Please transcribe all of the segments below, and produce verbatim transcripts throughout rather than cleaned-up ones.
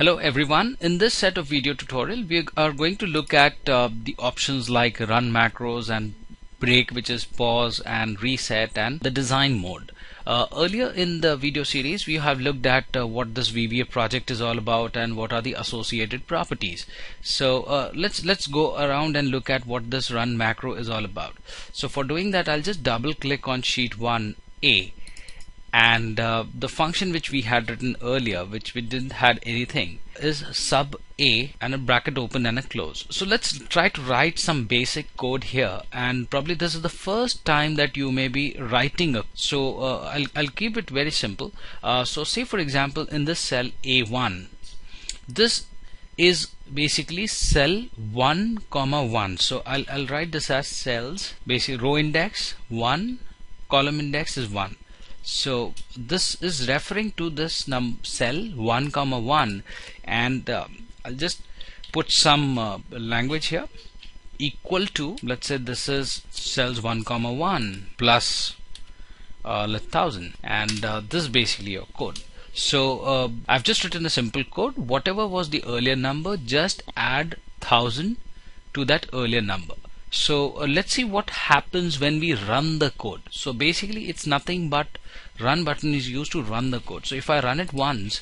Hello everyone. In this set of video tutorial we are going to look at uh, the options like run macros and break, which is pause and reset, and the design mode. Uh, earlier in the video series we have looked at uh, what this V B A project is all about and what are the associated properties. So uh, let's let's go around and look at what this run macro is all about. So for doing that, I'll just double click on sheet one A. And uh, the function which we had written earlier, which we didn't had anything, is sub a and a bracket open and a close. So let's try to write some basic code here, and probably this is the first time that you may be writing a. So uh, I'll, I'll keep it very simple. Uh, so say for example in this cell A one, this is basically cell one comma one. So I'll, I'll write this as cells, basically row index one, column index is one. So this is referring to this num cell one comma one, and uh, I'll just put some uh, language here equal to, let's say this is cells one comma one plus uh, one thousand, and uh, this is basically your code. So uh, I've just written a simple code. Whatever was the earlier number, just add one thousand to that earlier number. So uh, let's see what happens when we run the code. So basically it's nothing but run button is used to run the code. So if I run it once,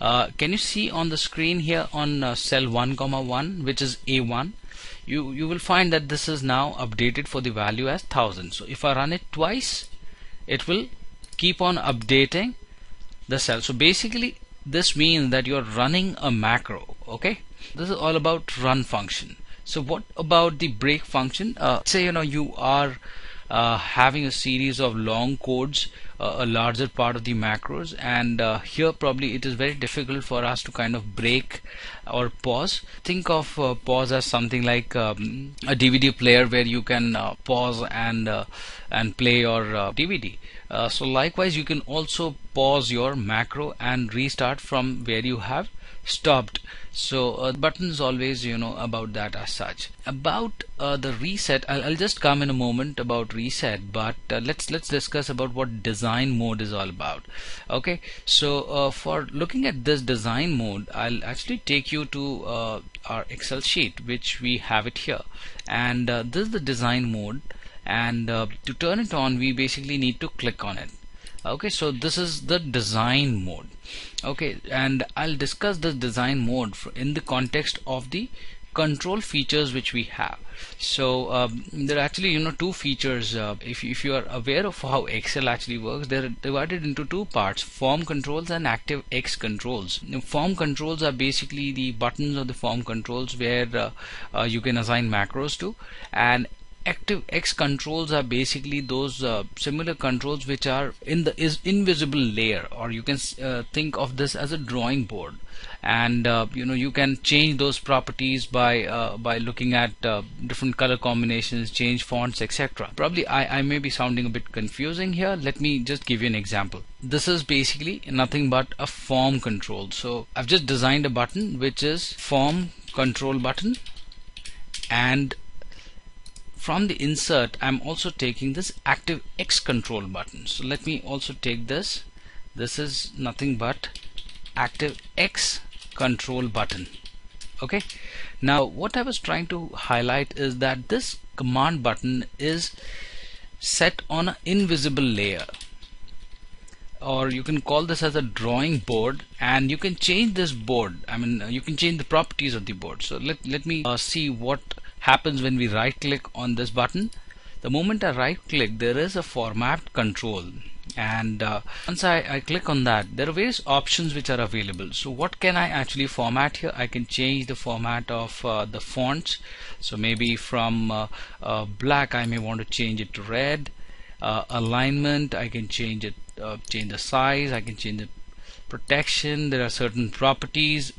uh, can you see on the screen here on uh, cell one comma one, which is A one, you you will find that this is now updated for the value as one thousand. So if I run it twice, it will keep on updating the cell. So basically this means that you're running a macro. Okay, this is all about run function. So what about the break function? Uh, say you know you are uh, having a series of long codes, uh, a larger part of the macros, and uh, here probably it is very difficult for us to kind of break or pause. Think of uh, pause as something like um, a D V D player where you can uh, pause and uh, and play your uh, D V D. Uh, so likewise you can also pause your macro and restart from where you have stopped. So uh, buttons always, you know, about that as such. About uh, the reset, I'll, I'll just come in a moment about reset, but uh, let's let's discuss about what design mode is all about. Okay, so uh, for looking at this design mode, I'll actually take you to uh, our Excel sheet, which we have it here, and uh, this is the design mode, and uh, to turn it on we basically need to click on it. Okay, so this is the design mode. Okay, and I'll discuss the design mode in the context of the control features which we have. So um, there are actually, you know, two features. Uh, if, if you are aware of how Excel actually works, they're divided into two parts: form controls and ActiveX controls. Now, form controls are basically the buttons of the form controls where uh, uh, you can assign macros to, and ActiveX controls are basically those uh, similar controls which are in the is invisible layer, or you can uh, think of this as a drawing board, and uh, you know you can change those properties by uh, by looking at uh, different color combinations, change fonts, et cetera. Probably I, I may be sounding a bit confusing here. Let me just give you an example. This is basically nothing but a form control. So I've just designed a button which is form control button, and from the insert I'm also taking this ActiveX control button. So let me also take this. This is nothing but ActiveX control button. Okay, now what I was trying to highlight is that this command button is set on an invisible layer, or you can call this as a drawing board, and you can change this board. I mean, you can change the properties of the board. So let, let me uh, see what happens when we right click on this button. The moment I right click, there is a format control, and uh, once I, I click on that, there are various options which are available. So what can I actually format here? I can change the format of uh, the fonts. So maybe from uh, uh, black I may want to change it to red. Uh, alignment, I can change it, uh, change the size, I can change the protection. There are certain properties,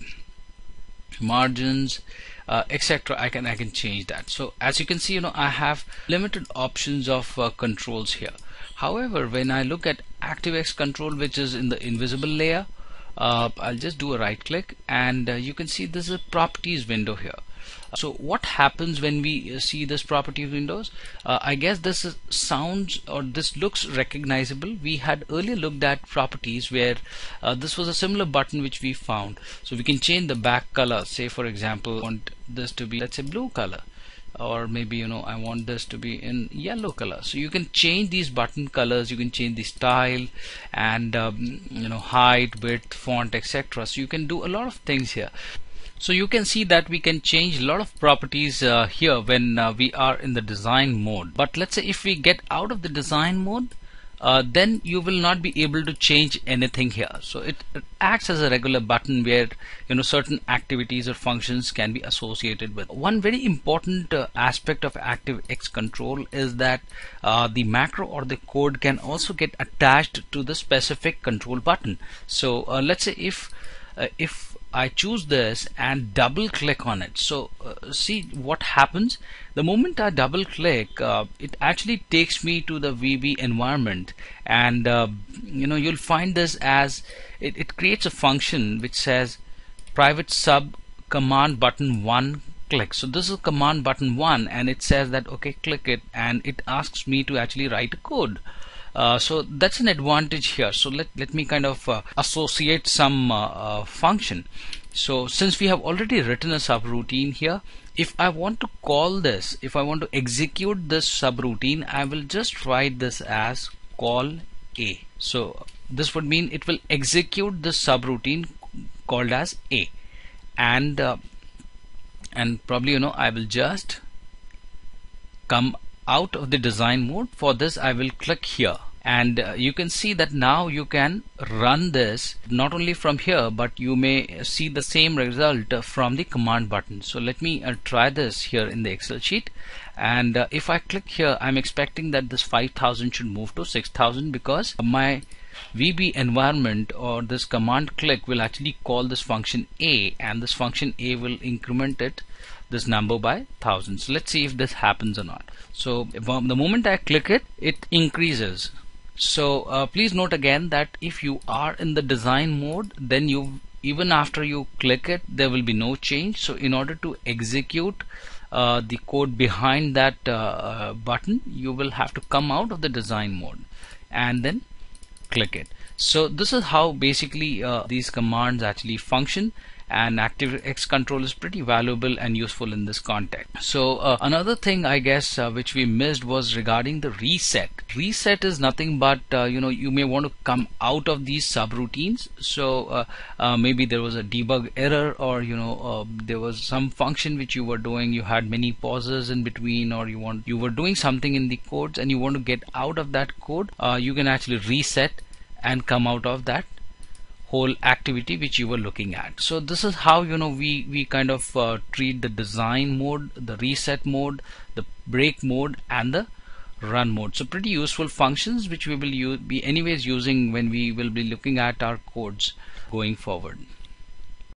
margins, uh, etc. I can I can change that. So as you can see, you know, I have limited options of uh, controls here. However, when I look at ActiveX control, which is in the invisible layer, uh, I'll just do a right click, and uh, you can see this is a properties window here. So what happens when we see this property windows? Uh, I guess this is sounds or this looks recognizable. We had earlier looked at properties where uh, this was a similar button which we found. So we can change the back color. Say for example, I want this to be, let's say, blue color, or maybe, you know, I want this to be in yellow color. So you can change these button colors, you can change the style and um, you know, height, width, font, et cetera. So you can do a lot of things here. So you can see that we can change a lot of properties uh, here when uh, we are in the design mode. But let's say if we get out of the design mode, uh, then you will not be able to change anything here. So it, it acts as a regular button where, you know, certain activities or functions can be associated with. One very important uh, aspect of ActiveX control is that uh, the macro or the code can also get attached to the specific control button. So uh, let's say if uh, if I choose this and double click on it. So uh, see what happens. The moment I double click, uh, it actually takes me to the V B environment, and uh, you know, you'll find this as it, it creates a function which says private sub command button one click. So this is command button one, and it says that okay, click it, and it asks me to actually write a code. Uh, so that's an advantage here. So let, let me kind of uh, associate some uh, uh, function. So since we have already written a subroutine here, if I want to call this, if I want to execute this subroutine, I will just write this as call A. So this would mean it will execute this subroutine called as A, and uh, and probably, you know, I will just come out of the design mode. For this I will click here, and uh, you can see that now you can run this not only from here, but you may see the same result uh, from the command button. So let me uh, try this here in the Excel sheet, and uh, if I click here, I'm expecting that this five thousand should move to six thousand, because my V B environment or this command click will actually call this function A, and this function A will increment it, this number, by one thousand. So let's see if this happens or not. So the moment I click it, it increases. So uh, please note again that if you are in the design mode, then you, even after you click it, there will be no change. So in order to execute uh, the code behind that uh, button, you will have to come out of the design mode and then click it. So this is how basically uh, these commands actually function, and ActiveX control is pretty valuable and useful in this context. So uh, another thing I guess uh, which we missed was regarding the reset. Reset is nothing but uh, you know, you may want to come out of these subroutines. So uh, uh, maybe there was a debug error, or you know, uh, there was some function which you were doing, you had many pauses in between, or you want you were doing something in the codes and you want to get out of that code. Uh, you can actually reset and come out of that whole activity which you were looking at. So this is how, you know, we, we kind of uh, treat the design mode, the reset mode, the break mode, and the run mode. So pretty useful functions which we will use, be anyways using when we will be looking at our codes going forward.